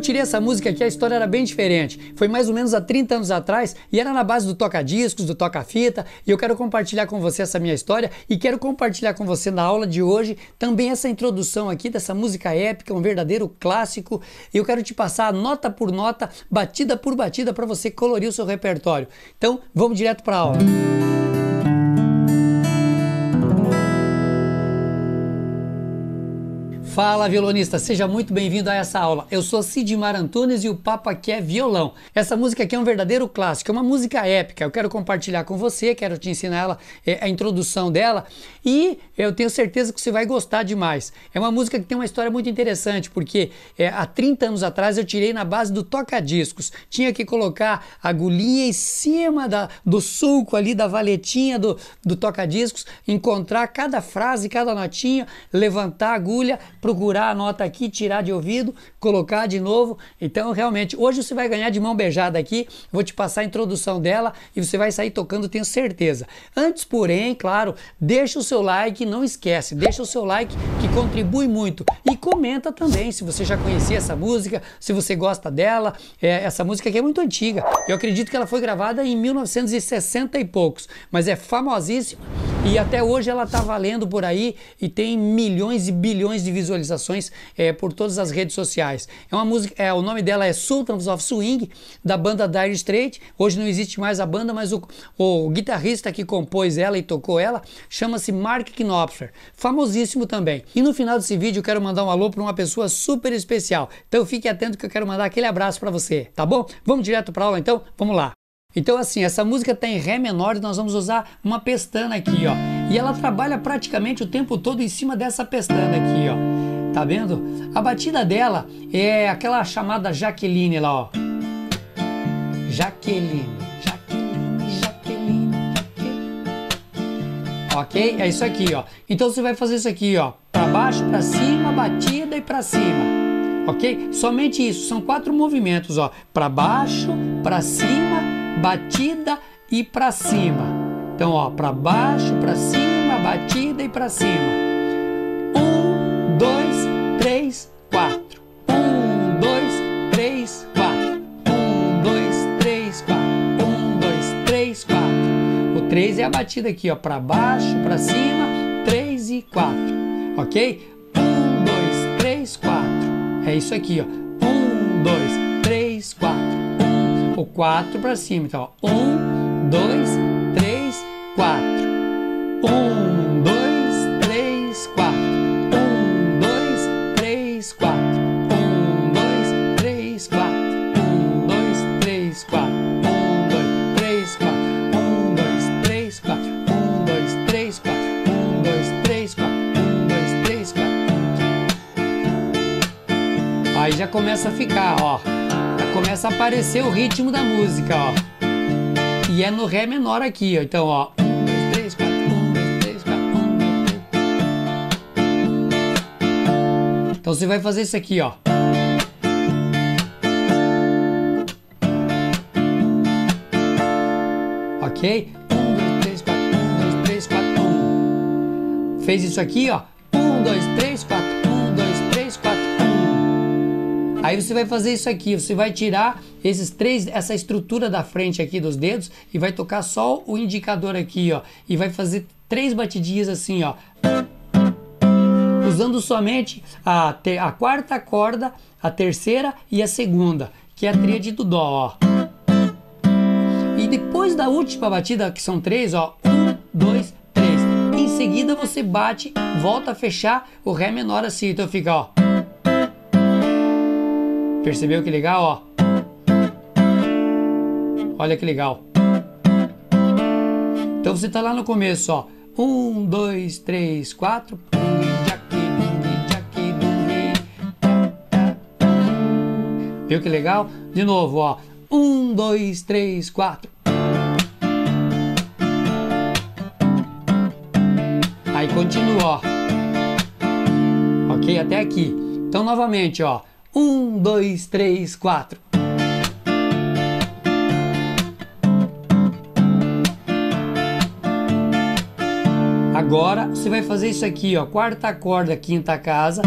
eu tirei essa música aqui, a história era bem diferente. Foi mais ou menos há 30 anos atrás e era na base do toca-discos, do toca-fita, e eu quero compartilhar com você essa minha história e quero compartilhar com você na aula de hoje também essa introdução aqui dessa música épica, um verdadeiro clássico. Eu quero te passar nota por nota, batida por batida, para você colorir o seu repertório. Então, vamos direto para a aula. Fala, violonista! Seja muito bem-vindo a essa aula. Eu sou Sidimar Antunes e o papo aqui é violão. Essa música aqui é um verdadeiro clássico, é uma música épica. Eu quero compartilhar com você, quero te ensinar ela, a introdução dela, e eu tenho certeza que você vai gostar demais. É uma música que tem uma história muito interessante, porque há 30 anos atrás eu tirei na base do toca-discos. Tinha que colocar a agulhinha em cima do sulco ali, da valetinha do toca-discos, encontrar cada frase, cada notinha, levantar a agulha, procurar a nota aqui, tirar de ouvido, colocar de novo. Então, realmente, hoje você vai ganhar de mão beijada aqui. Vou te passar a introdução dela e você vai sair tocando, tenho certeza. Antes, porém, claro, deixa o seu like, não esquece, deixa o seu like que contribui muito. E comenta também se você já conhecia essa música, se você gosta dela. Essa música aqui é muito antiga. Eu acredito que ela foi gravada em 1960 e poucos, mas é famosíssima e até hoje ela tá valendo por aí e tem milhões e bilhões de visualizações por todas as redes sociais. É uma música, o nome dela é Sultans of Swing, da banda Dire Straits. Hoje não existe mais a banda, mas o guitarrista que compôs ela e tocou ela chama-se Mark Knopfler, famosíssimo também. E no final desse vídeo eu quero mandar um alô para uma pessoa super especial, então fique atento que eu quero mandar aquele abraço para você, tá bom? Vamos direto para aula então? Vamos lá! Então assim, essa música está em Ré menor e nós vamos usar uma pestana aqui, ó. E ela trabalha praticamente o tempo todo em cima dessa pestana aqui, ó. Tá vendo? A batida dela é aquela chamada Jaqueline lá, ó. Jaqueline, Jaqueline, Jaqueline, Jaqueline. Ok? É isso aqui, ó. Então você vai fazer isso aqui, ó. Pra baixo, pra cima, batida e pra cima. Ok? Somente isso. São 4 movimentos, ó. Pra baixo, pra cima, batida e pra cima. Então, ó, pra baixo, pra cima, batida e pra cima. 1, 2, 3, 4. 1, 2, 3, 4. 1, 2, 3, 4. 1, 2, 3, 4. O 3 é a batida aqui, ó. Pra baixo, pra cima, 3 e 4. Ok? 1, 2, 3, 4. É isso aqui, ó. 1, 2, 3, 4. O 4 para cima, então, ó. 1, 2, 3, 4. 1, 2, 3, 4. 1, 2, 3, 4. 1, 2, 3, 4. 1, 2, 3, 4. 1, 2, 3, 4. 1, 2, 3, 4. 1, 2, 3, 4. 1, 2, 3, 4. 1, 2, 3, 4. Aí já começa a ficar, ó. Começa a aparecer o ritmo da música, ó. E é no Ré menor aqui, ó. Então, ó. 1, 2, 3, 4. 1, 2, 3, 4. 1, 2, 3, 4. Então você vai fazer isso aqui, ó. Ok? 1, 2, 3, 4. 1, 2, 3, 4. 1. Fez isso aqui, ó. 1, 2, 3, 4. Aí você vai fazer isso aqui, você vai tirar essa estrutura da frente aqui dos dedos e vai tocar só o indicador aqui, ó. E vai fazer 3 batidinhas assim, ó. Usando somente a quarta corda, a terceira e a segunda, que é a tríade do Dó, ó. E depois da última batida, que são 3, ó. 1, 2, 3. Em seguida você bate, volta a fechar o Ré menor assim, então fica, ó. Percebeu que legal, ó? Olha que legal. Então você tá lá no começo, ó. 1, 2, 3, 4. Viu que legal? De novo, ó. 1, 2, 3, 4. Aí continua, ó. Ok? Até aqui. Então novamente, ó. 1, 2, 3, 4. Agora você vai fazer isso aqui, ó. Quarta corda, quinta casa.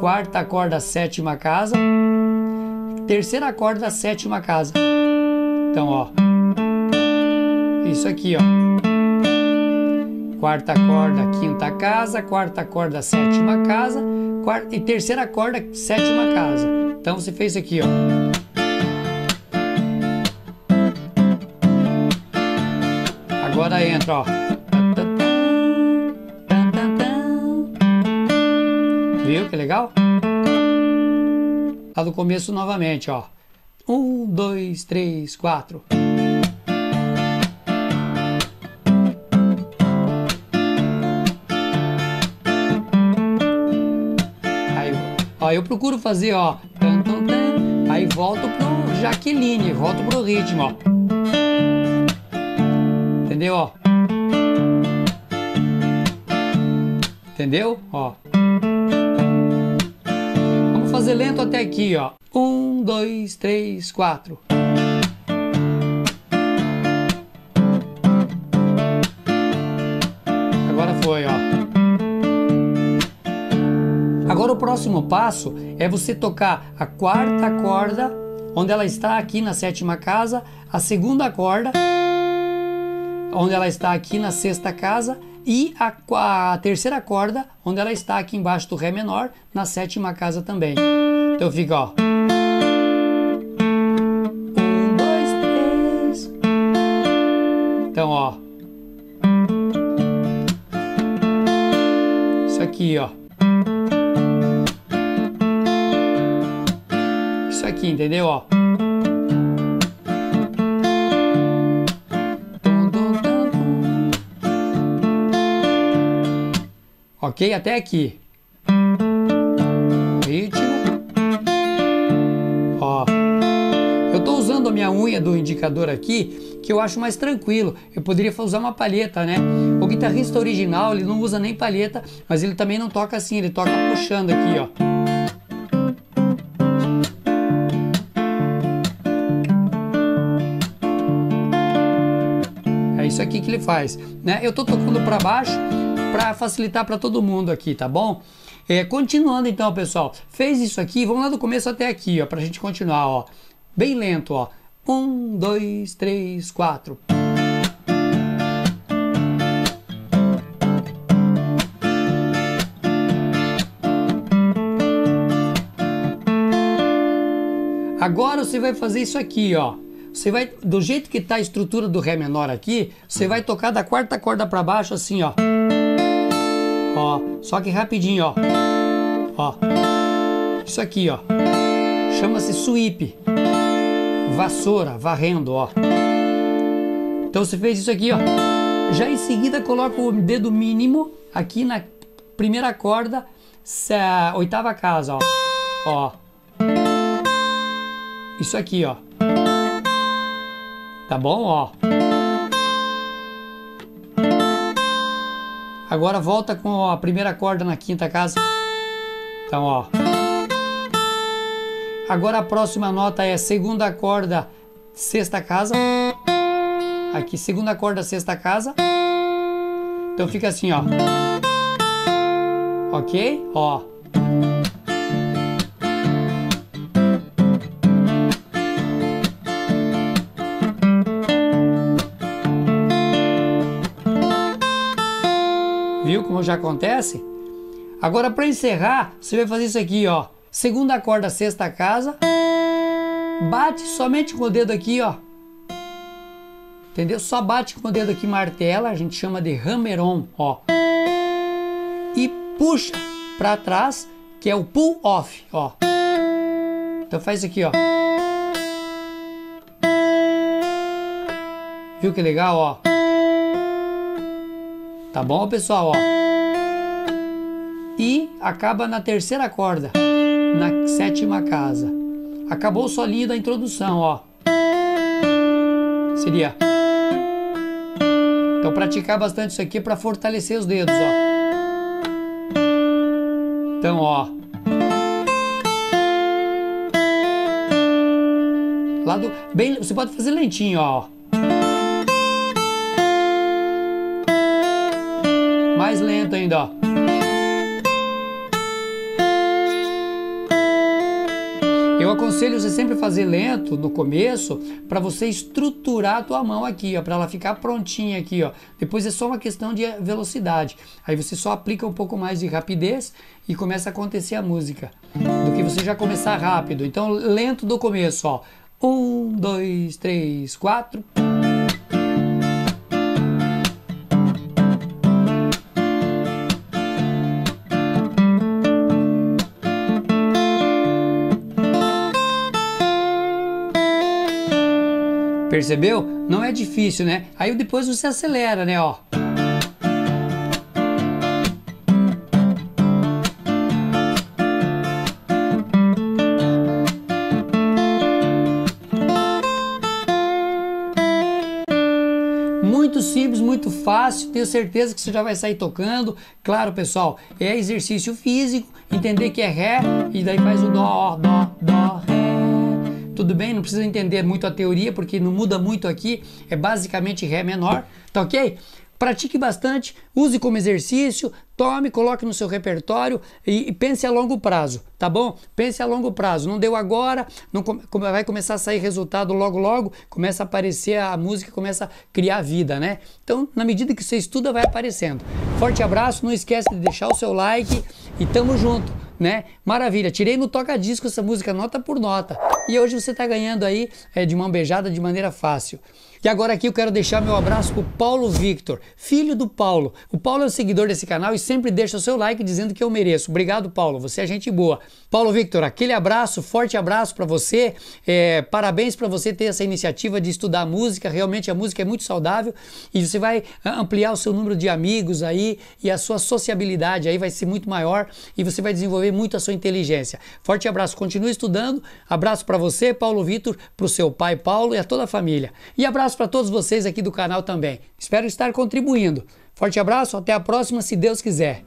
Quarta corda, sétima casa. terceiro acorde da sétima casa. Então, ó, isso aqui, ó, quarta corda, quinta casa, quarta corda, sétima casa, quarta e terceira corda, sétima casa. Então você fez aqui, ó. Agora entra, ó. Viu que legal? Lá do começo novamente, ó. 1, 2, 3, 4. Aí, ó, eu procuro fazer, ó. Aí volto pro Jaqueline, volto pro ritmo, ó. Entendeu? Ó. Entendeu? Ó. Vamos fazer lento até aqui, ó. 1, 2, 3, 4. Agora foi, ó. Agora o próximo passo é você tocar a quarta corda, onde ela está aqui na sétima casa, a segunda corda, onde ela está aqui na sexta casa, e a terceira corda, onde ela está aqui embaixo do Ré menor, na sétima casa também. Então fica, ó. 1, 2, 3. Então, ó. Isso aqui, ó. Isso aqui, entendeu? Ó. Ok? Até aqui. Ritmo. Ó. Eu tô usando a minha unha do indicador aqui, que eu acho mais tranquilo. Eu poderia usar uma palheta, né? O guitarrista original, ele não usa nem palheta, mas ele também não toca assim, ele toca puxando aqui, ó. É isso aqui que ele faz, né? Eu tô tocando para baixo, para facilitar para todo mundo aqui, tá bom? Continuando então, pessoal, fez isso aqui, vamos lá do começo até aqui, ó, pra gente continuar, ó, bem lento, ó. 1, 2, 3, 4. Agora você vai fazer isso aqui, ó. Você vai, do jeito que tá a estrutura do Ré menor aqui, você vai tocar da quarta corda para baixo assim, ó. Ó, só que rapidinho, ó. Ó. Isso aqui, ó. Chama-se sweep. Vassoura, varrendo, ó. Então você fez isso aqui, ó. Já em seguida coloca o dedo mínimo aqui na primeira corda, oitava casa, ó. Ó. Isso aqui, ó. Tá bom, ó. Agora volta com a primeira corda na quinta casa. Então, ó. Agora a próxima nota é segunda corda, sexta casa. Aqui, segunda corda, sexta casa. Então fica assim, ó. Ok? Ó. Viu como já acontece? Agora, para encerrar, você vai fazer isso aqui, ó. Segunda corda, sexta casa. Bate somente com o dedo aqui, ó. Entendeu? Só bate com o dedo aqui, martela. A gente chama de hammer-on, ó. E puxa para trás, que é o pull-off, ó. Então faz isso aqui, ó. Viu que legal, ó? Tá bom, pessoal? Ó. E acaba na terceira corda, na sétima casa. Acabou o solinho da introdução, ó. Seria. Então, praticar bastante isso aqui para fortalecer os dedos, ó. Então, ó. Lado bem, você pode fazer lentinho, ó. Mais lento ainda, ó. Eu aconselho conselhos é sempre fazer lento no começo para você estruturar a tua mão aqui, ó, para ela ficar prontinha aqui, ó. Depois é só uma questão de velocidade. Aí você só aplica um pouco mais de rapidez e começa a acontecer a música, do que você já começar rápido. Então lento do começo, ó. 1, 2, 3, 4. Percebeu? Não é difícil, né? Aí depois você acelera, né? Ó. Muito simples, muito fácil. Tenho certeza que você já vai sair tocando. Claro, pessoal, é exercício físico. Entender que é ré e daí faz o dó, dó, dó, ré. Tudo bem? Não precisa entender muito a teoria, porque não muda muito aqui, é basicamente ré menor, tá ok? Pratique bastante, use como exercício, tome, coloque no seu repertório e pense a longo prazo, tá bom? Pense a longo prazo, não deu agora, não vai começar a sair resultado logo logo, começa a aparecer a música, começa a criar vida, né? Então, na medida que você estuda, vai aparecendo. Forte abraço, não esquece de deixar o seu like e tamo junto, né? Maravilha, tirei no toca-disco essa música nota por nota e hoje você tá ganhando aí de mão beijada de maneira fácil. E agora aqui eu quero deixar meu abraço pro Paulo Victor, filho do Paulo. O Paulo é um seguidor desse canal e sempre deixa o seu like dizendo que eu mereço. Obrigado, Paulo, você é gente boa. Paulo Victor, aquele abraço, forte abraço para você, parabéns para você ter essa iniciativa de estudar música, realmente a música é muito saudável e você vai ampliar o seu número de amigos aí e a sua sociabilidade aí vai ser muito maior e você vai desenvolver muito a sua inteligência. Forte abraço, continue estudando, abraço para você, Paulo Victor, para o seu pai Paulo e a toda a família. E abraço para todos vocês aqui do canal também, espero estar contribuindo. Forte abraço, até a próxima, se Deus quiser.